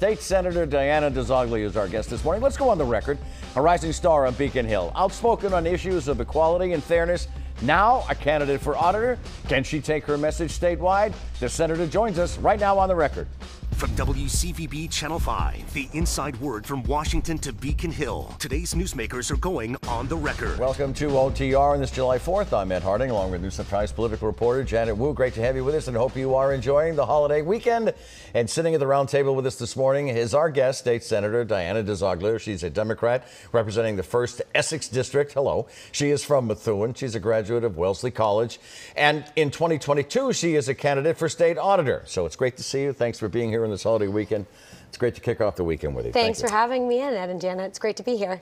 State Senator Diana DiZoglio is our guest this morning. Let's go on the record. A rising star on Beacon Hill, outspoken on issues of equality and fairness, now a candidate for auditor. Can she take her message statewide? The senator joins us right now on the record. From WCVB Channel 5, the inside word from Washington to Beacon Hill. Today's newsmakers are going on the record. Welcome to OTR on this July 4th. I'm Ed Harding, along with NewsCenter 5's political reporter Janet Wu. Great to have you with us, and hope you are enjoying the holiday weekend. And sitting at the round table with us this morning is our guest, State Senator Diana DiZoglio. She's a Democrat representing the 1st Essex District. Hello. She is from Methuen. She's a graduate of Wellesley College. And in 2022, she is a candidate for state auditor. So it's great to see you. Thanks for being here this holiday weekend. It's great to kick off the weekend with you. Thanks for having me in, Ed and Janet. It's great to be here.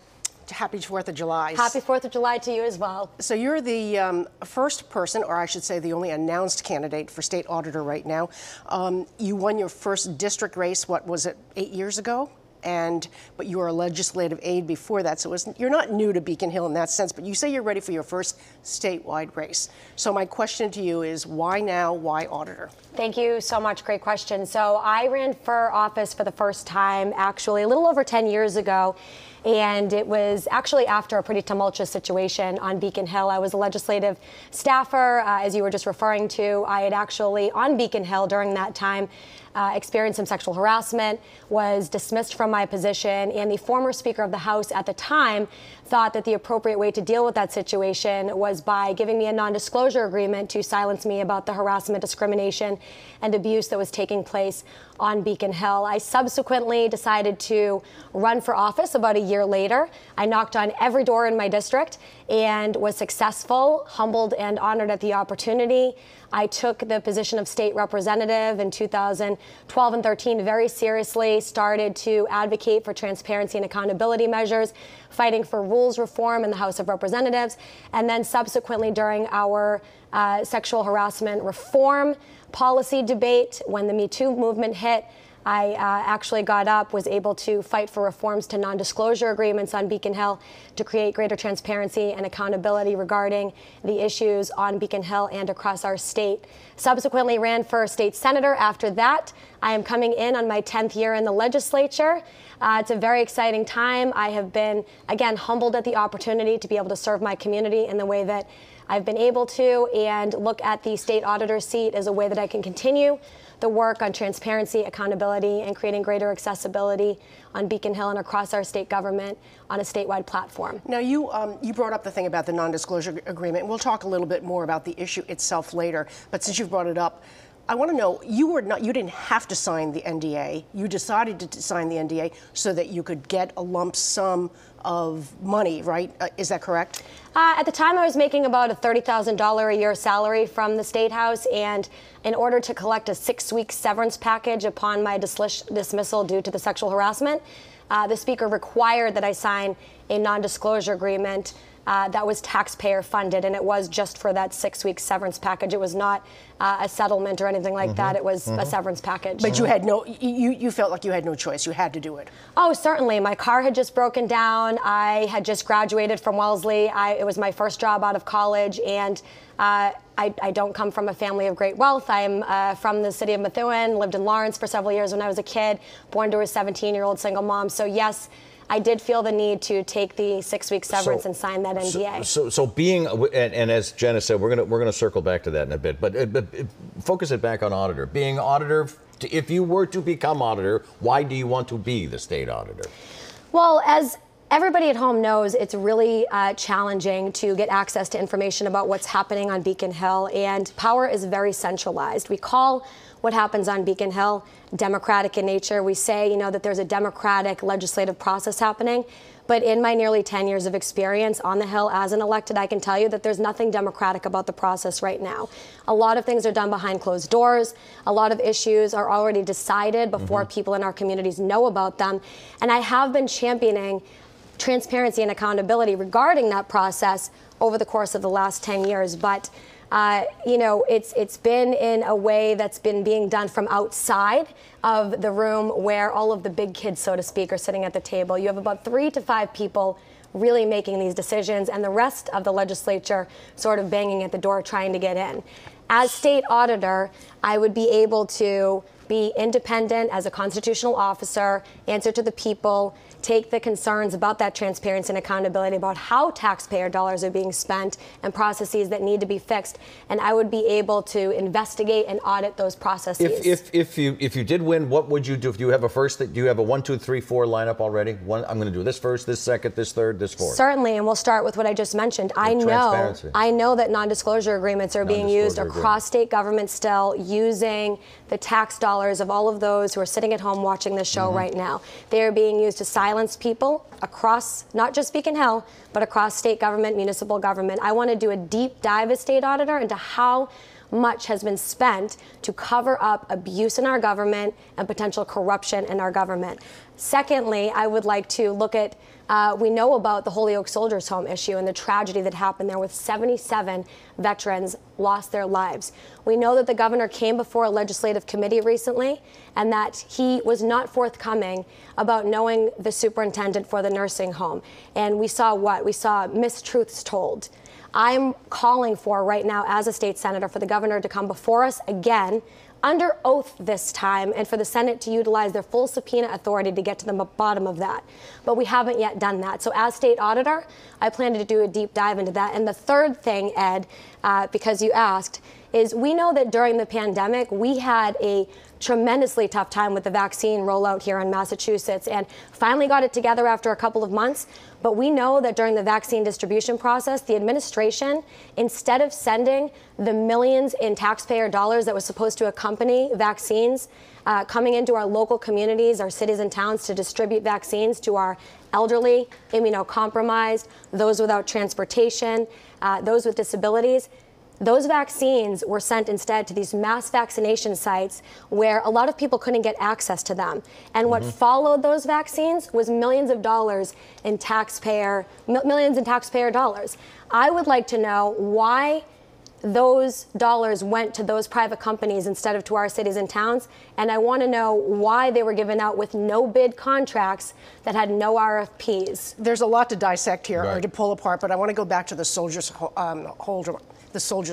Happy 4th of July. Happy 4th of July to you as well. So you're the first person, or I should say the only announced candidate for state auditor right now. You won your first district race, what was it, 8 years ago? But you were a legislative aide before that, so you're not new to Beacon Hill in that sense, but you say you're ready for your first statewide race. So my question to you is, why now, why auditor? Thank you so much, great question. So I ran for office for the first time actually a little over 10 years ago, and it was actually after a pretty tumultuous situation on Beacon Hill. I was a legislative staffer, as you were just referring to. I had actually, on Beacon Hill during that time, experienced some sexual harassment, was dismissed from my position, and the former Speaker of the House at the time thought that the appropriate way to deal with that situation was by giving me a non-disclosure agreement to silence me about the harassment, discrimination, and abuse that was taking place on Beacon Hill. I subsequently decided to run for office about a year later. I knocked on every door in my district and was successful, humbled and honored at the opportunity. I took the position of state representative in 2012 and 13 very seriously, started to advocate for transparency and accountability measures, fighting for rules reform in the House of Representatives, and then subsequently during our sexual harassment reform policy debate, when the Me Too movement hit, I actually got up, was able to fight for reforms to non-disclosure agreements on Beacon Hill to create greater transparency and accountability regarding the issues on Beacon Hill and across our state. Subsequently ran for state senator. After that, I am coming in on my 10th year in the legislature. It's a very exciting time. I have been, again, humbled at the opportunity to be able to serve my community in the way that I've been able to, and look at the state auditor seat as a way that I can continue the work on transparency, accountability, and creating greater accessibility on Beacon Hill and across our state government on a statewide platform. Now, you brought up the thing about the non-disclosure agreement. We'll talk a little bit more about the issue itself later, but since you've brought it up, I want to know, you didn't have to sign the NDA. You decided to sign the NDA so that you could get a lump sum of money, right? Is that correct? At the time, I was making about a $30,000 a year salary from the State House, and in order to collect a 6-week severance package upon my dismissal due to the sexual harassment, the Speaker required that I sign a non-disclosure agreement that was taxpayer funded, and it was just for that 6-week severance package. It was not a settlement or anything like that. It was a severance package. But you had you felt like you had no choice. You had to do it. Oh, certainly. My car had just broken down. I had just graduated from Wellesley. It was my first job out of college, and I don't come from a family of great wealth. I am from the city of Methuen, lived in Lawrence for several years when I was a kid, born to a 17-year-old single mom. So yes, I did feel the need to take the 6-week severance and sign that NDA. So being, and as Jenna said, we're gonna circle back to that in a bit, but focus it back on auditor. Being auditor, if you were to become auditor, why do you want to be the state auditor? Well, as everybody at home knows, it's really challenging to get access to information about what's happening on Beacon Hill, and power is very centralized. We call what happens on Beacon Hill democratic in nature. We say, that there's a democratic legislative process happening, but in my nearly 10 years of experience on the Hill as an elected, I can tell you that there's nothing democratic about the process right now. A lot of things are done behind closed doors. A lot of issues are already decided before people in our communities know about them, and I have been championing transparency and accountability regarding that process over the course of the last 10 years. But, it's been in a way that's been being done from outside of the room where all of the big kids, so to speak, are sitting at the table. You have about 3 to 5 people really making these decisions, and the rest of the legislature sort of banging at the door trying to get in. As state auditor, I would be able to be independent as a constitutional officer, answer to the people, take the concerns about that transparency and accountability about how taxpayer dollars are being spent and processes that need to be fixed, and I would be able to investigate and audit those processes. If you did win, what would you do? If you have a first, do you have a 1, 2, 3, 4 lineup already? One, I'm going to do this first, this second, this third, this fourth. Certainly, and we'll start with what I just mentioned. I know that non-disclosure agreements are being used across state governments still, using the tax dollars of all of those who are sitting at home watching this show right now. They are being used to silence people across not just Beacon Hill, but across state government, municipal government. I want to do a deep dive as state auditor into how much has been spent to cover up abuse in our government and potential corruption in our government. Secondly, I would like to look at, we know about the Holyoke soldiers home issue and the tragedy that happened there with 77 veterans lost their lives. We know that the governor came before a legislative committee recently and that he was not forthcoming about knowing the superintendent for the nursing home. And we saw what? We saw mistruths told. I'm calling for right now as a state senator for the governor to come before us again, under oath this time, and for the Senate to utilize their full subpoena authority to get to the bottom of that. But we haven't yet done that. So as state auditor, I plan to do a deep dive into that. And the third thing, Ed, because you asked, is we know that during the pandemic, we had a tremendously tough time with the vaccine rollout here in Massachusetts and finally got it together after a couple of months. But we know that during the vaccine distribution process, the administration, instead of sending the millions in taxpayer dollars that was supposed to accompany vaccines coming into our local communities, our cities and towns to distribute vaccines to our elderly, immunocompromised, those without transportation, those with disabilities, those vaccines were sent instead to these mass vaccination sites where a lot of people couldn't get access to them. And what followed those vaccines was millions in taxpayer dollars. I would like to know why those dollars went to those private companies instead of to our cities and towns. And I want to know why they were given out with no bid contracts that had no RFPs. There's a lot to dissect here or to pull apart, but I want to go back to the soldiers'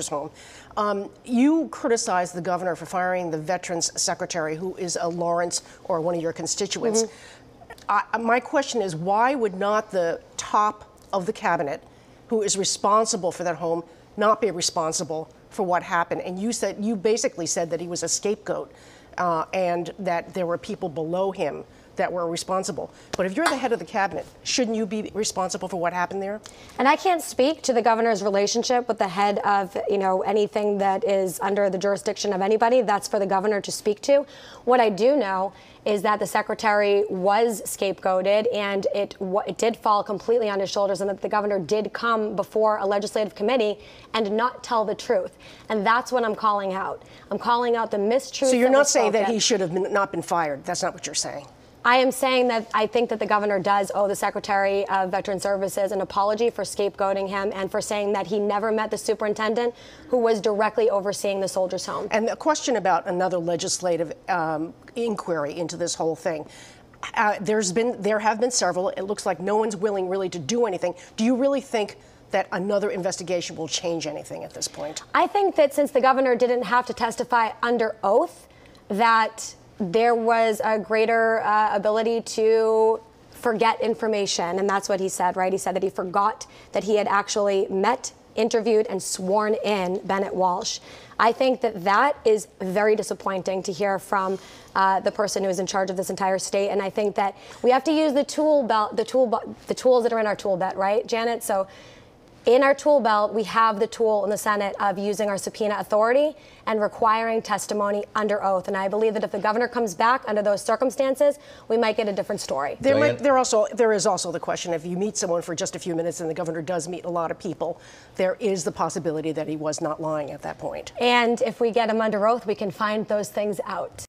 home. You criticized the governor for firing the veterans secretary, who is a Lawrence or one of your constituents. My question is, why would not the top of the cabinet, who is responsible for that home, not be responsible for what happened? And you said, you basically said that he was a scapegoat and that there were people below him that were responsible. But if you're the head of the cabinet, shouldn't you be responsible for what happened there? And I can't speak to the governor's relationship with the head of, anything that is under the jurisdiction of anybody. That's for the governor to speak to. What I do know is that the secretary was scapegoated and it did fall completely on his shoulders, and that the governor did come before a legislative committee and not tell the truth. And that's what I'm calling out. I'm calling out the mistruth. So you're not saying that he should have not been fired. That's not what you're saying. I am saying that I think that the governor does owe the Secretary of Veteran Services an apology for scapegoating him and for saying that he never met the superintendent who was directly overseeing the soldiers' home. And the question about another legislative inquiry into this whole thing. There have been several. It looks like no one's willing really to do anything. Do you really think that another investigation will change anything at this point? I think that since the governor didn't have to testify under oath, that there was a greater ability to forget information, and that's what he said, right? He said that he forgot that he had actually met, interviewed, and sworn in Bennett Walsh. I think that that is very disappointing to hear from the person who is in charge of this entire state, and I think that we have to use the tools that are in our tool belt, right, Janet? So in our tool belt, we have the tool in the Senate of using our subpoena authority and requiring testimony under oath. And I believe that if the governor comes back under those circumstances, we might get a different story. There is also the question, if you meet someone for just a few minutes, and the governor does meet a lot of people, there is the possibility that he was not lying at that point. And if we get him under oath, we can find those things out.